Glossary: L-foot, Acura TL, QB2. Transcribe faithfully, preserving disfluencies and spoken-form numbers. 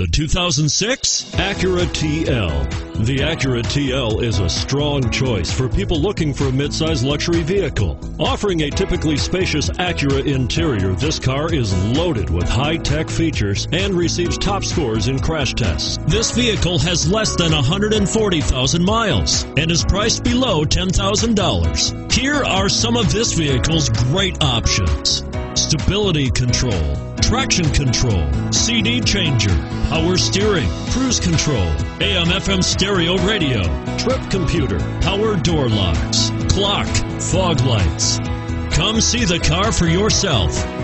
The two thousand six Acura T L. The Acura T L is a strong choice for people looking for a midsize luxury vehicle. Offering a typically spacious Acura interior, this car is loaded with high-tech features and receives top scores in crash tests. This vehicle has less than one hundred forty thousand miles and is priced below ten thousand dollars. Here are some of this vehicle's great options: stability control, traction control, C D changer, power steering, cruise control, A M F M stereo radio, trip computer, power door locks, clock, fog lights. Come see the car for yourself.